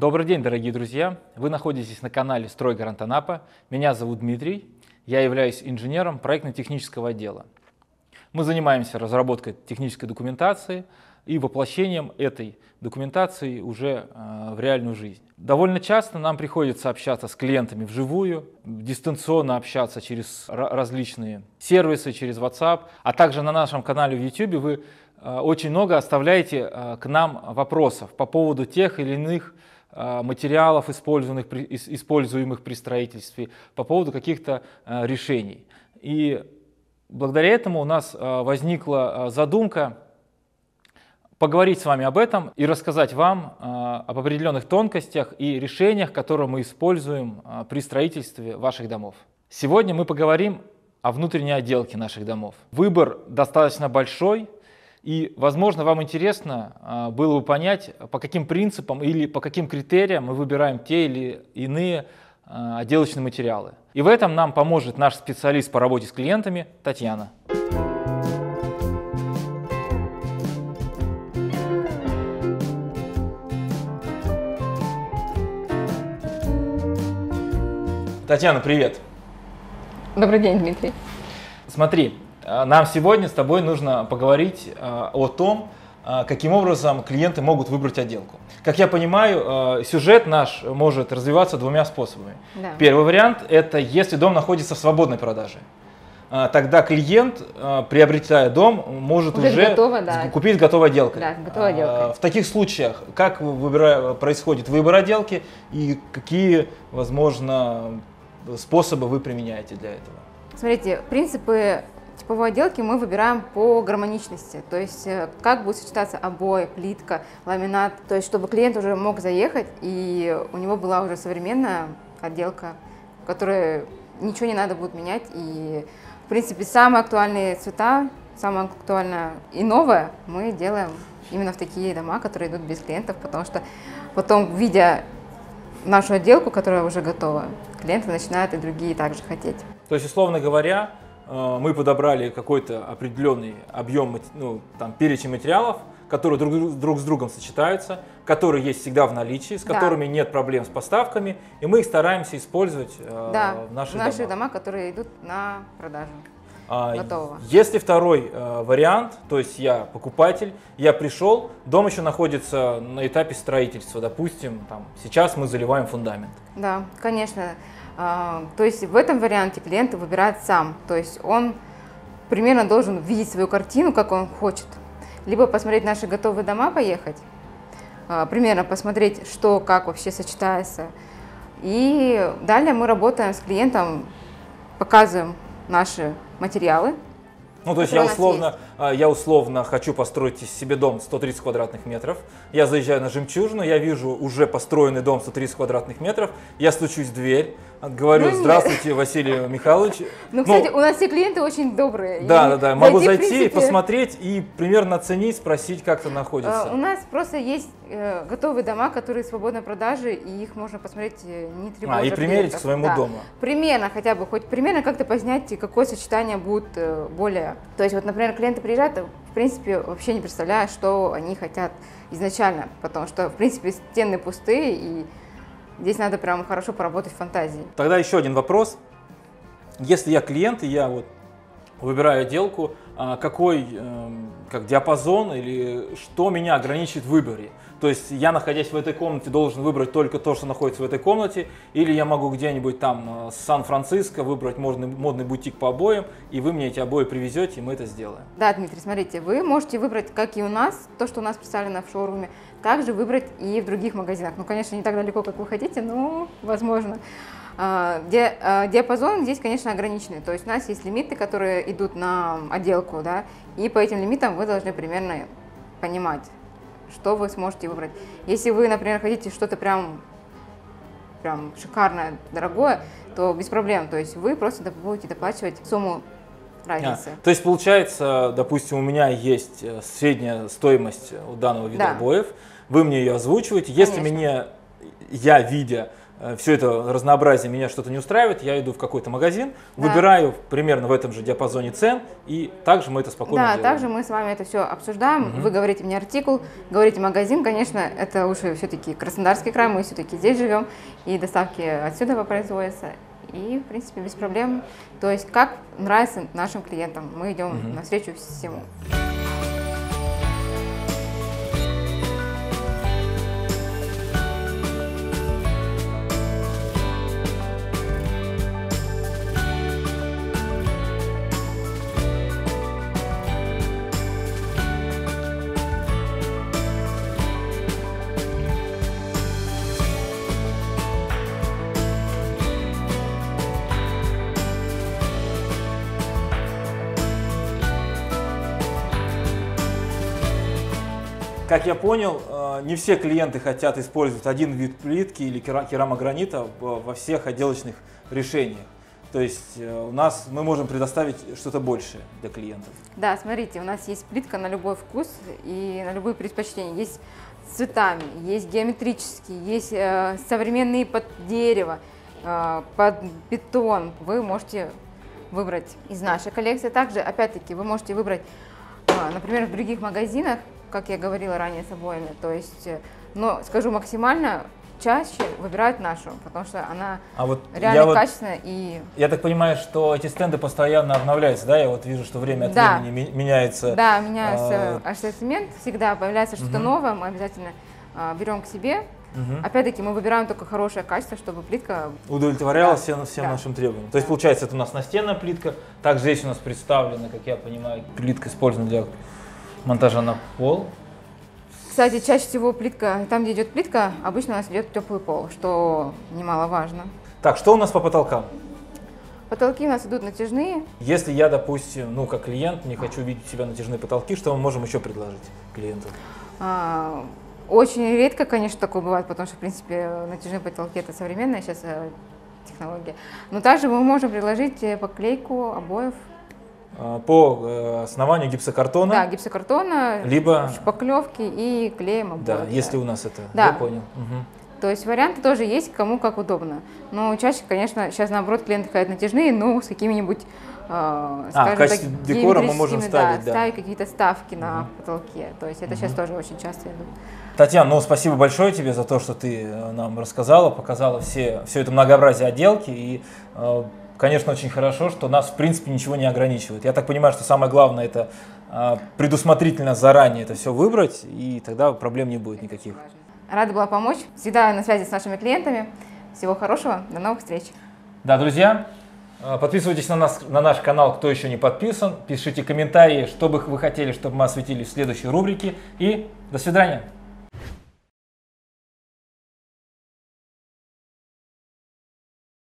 Добрый день, дорогие друзья! Вы находитесь на канале СтройГарантАнапа. Меня зовут Дмитрий, я являюсь инженером проектно-технического отдела. Мы занимаемся разработкой технической документации и воплощением этой документации уже в реальную жизнь. Довольно часто нам приходится общаться с клиентами вживую, дистанционно общаться через различные сервисы, через WhatsApp, а также на нашем канале в YouTube вы очень много оставляете к нам вопросов по поводу тех или иных материалов, используемых при строительстве, по поводу каких-то решений. И благодаря этому у нас возникла задумка поговорить с вами об этом и рассказать вам об определенных тонкостях и решениях, которые мы используем при строительстве ваших домов. Сегодня мы поговорим о внутренней отделке наших домов. Выбор достаточно большой. И, возможно, вам интересно было бы понять, по каким принципам или по каким критериям мы выбираем те или иные отделочные материалы. И в этом нам поможет наш специалист по работе с клиентами Татьяна. Татьяна, привет! Добрый день, Дмитрий. Смотри. Нам сегодня с тобой нужно поговорить о том, каким образом клиенты могут выбрать отделку. Как я понимаю, сюжет наш может развиваться двумя способами. Да. Первый вариант – это если дом находится в свободной продаже. Тогда клиент, приобретая дом, может уже купить готовую отделку. Да, готовая отделка. В таких случаях, как происходит выбор отделки и какие, возможно, способы вы применяете для этого? Смотрите, принципы типовой отделки мы выбираем по гармоничности, то есть как будет сочетаться обои, плитка, ламинат, то есть чтобы клиент уже мог заехать и у него была уже современная отделка, в которой ничего не надо будет менять, и в принципе самые актуальные цвета, самое актуальное и новое мы делаем именно в такие дома, которые идут без клиентов, потому что потом, видя нашу отделку, которая уже готова, клиенты начинают и другие также хотеть. То есть, условно говоря, мы подобрали какой-то определенный объем, перечень материалов, которые друг с другом сочетаются, которые есть всегда в наличии, с которыми нет проблем с поставками, и мы их стараемся использовать в наших домах, которые идут на продажу. Готово. Если второй вариант, то есть я покупатель, я пришел, дом еще находится на этапе строительства, допустим, сейчас мы заливаем фундамент. Да, конечно. То есть в этом варианте клиент выбирает сам, то есть он примерно должен видеть свою картину, как он хочет, либо посмотреть наши готовые дома, поехать, примерно посмотреть, что, как вообще сочетается. И далее мы работаем с клиентом, показываем наши материалы. Ну, то есть я условно хочу построить себе дом 130 квадратных метров, я заезжаю на Жемчужину, я вижу уже построенный дом 130 квадратных метров, я стучусь в дверь, говорю: здравствуйте, Василий Михайлович. Ну, кстати, у нас все клиенты очень добрые. Да, могу зайти, посмотреть и примерно оценить, спросить, как это находится. У нас просто есть готовые дома, которые в свободной продаже, и их можно посмотреть, не требуя. И примерить к своему дому. Примерно, хотя бы, хоть примерно как-то познать, какое сочетание будет более. То есть, вот, например, клиенты приезжают, в принципе, вообще не представляя, что они хотят изначально, потому что, в принципе, стены пустые, и здесь надо прям хорошо поработать в фантазии. Тогда еще один вопрос. Если я клиент, и я выбираю отделку, какой диапазон или что меня ограничит в выборе? То есть я, находясь в этой комнате, должен выбрать только то, что находится в этой комнате, или я могу где-нибудь там с Сан-Франциско выбрать модный бутик по обоям, и вы мне эти обои привезете, и мы это сделаем. Да, Дмитрий, смотрите, вы можете выбрать, как и у нас, то, что у нас представлено в шоуруме, также выбрать и в других магазинах. Ну, конечно, не так далеко, как вы хотите, но возможно. Диапазон здесь, конечно, ограниченный, то есть у нас есть лимиты, которые идут на отделку, да, и по этим лимитам вы должны примерно понимать, что вы сможете выбрать. Если вы, например, хотите что-то прям шикарное, дорогое, то без проблем, то есть вы просто будете доплачивать сумму разницы. То есть получается, допустим, у меня есть средняя стоимость у данного вида обоев, вы мне ее озвучиваете, если я, видя все это разнообразие меня что-то не устраивает, я иду в какой-то магазин, да, выбираю примерно в этом же диапазоне цен, и также мы это спокойно делаем. Да, также мы с вами это все обсуждаем, вы говорите мне артикул, говорите магазин, конечно, это лучше все-таки Краснодарский край, мы все-таки здесь живем, и доставки отсюда производятся, и, в принципе, без проблем, то есть как нравится нашим клиентам, мы идем навстречу всему. Как я понял, не все клиенты хотят использовать один вид плитки или керамогранита во всех отделочных решениях. То есть у нас мы можем предоставить что-то большее для клиентов. Да, смотрите, у нас есть плитка на любой вкус и на любые предпочтения. Есть с цветами, есть геометрические, есть современные под дерево, под бетон. Вы можете выбрать из нашей коллекции. Также, опять-таки, вы можете выбрать, например, в других магазинах, как я говорила ранее, с обоями, то есть, но скажу максимально, чаще выбирают нашу, потому что она реально качественная. И... Я так понимаю, что эти стенды постоянно обновляются, да? Я вот вижу, что время от времени меняется. Да, меняется ассортимент, всегда появляется что-то новое, мы обязательно берем к себе. Опять-таки мы выбираем только хорошее качество, чтобы плитка удовлетворяла всем нашим требованиям. То есть получается, это у нас настенная плитка, также здесь у нас представлена, как я понимаю, плитка использована для монтажа на пол. Кстати, чаще всего плитка, там, где идет плитка, обычно у нас идет теплый пол, что немаловажно. Так, что у нас по потолкам? Потолки у нас идут натяжные. Если я, допустим, ну, как клиент, не хочу видеть у себя натяжные потолки, что мы можем еще предложить клиенту? Очень редко, конечно, такое бывает, потому что, в принципе, натяжные потолки – это современная сейчас технология. Но также мы можем предложить поклейку обоев. По основанию гипсокартона. Да, гипсокартона, либо шпаклевки и клеем обои. Да, если у нас это, я понял. То есть варианты тоже есть, кому как удобно. Но чаще, конечно, сейчас наоборот клиенты ходят натяжные, но с какими-нибудь, скажем, в качестве декора мы можем ставить, ставить какие-то ставки на потолке. То есть это сейчас тоже очень часто идут. Татьяна, ну спасибо большое тебе за то, что ты нам рассказала, показала все это многообразие отделки и... Конечно, очень хорошо, что нас, в принципе, ничего не ограничивает. Я так понимаю, что самое главное – это предусмотрительно заранее это все выбрать, и тогда проблем не будет никаких. Рада была помочь. Всегда на связи с нашими клиентами. Всего хорошего. До новых встреч. Да, друзья, подписывайтесь на наш канал, кто еще не подписан. Пишите комментарии, что бы вы хотели, чтобы мы осветили в следующей рубрике. И до свидания.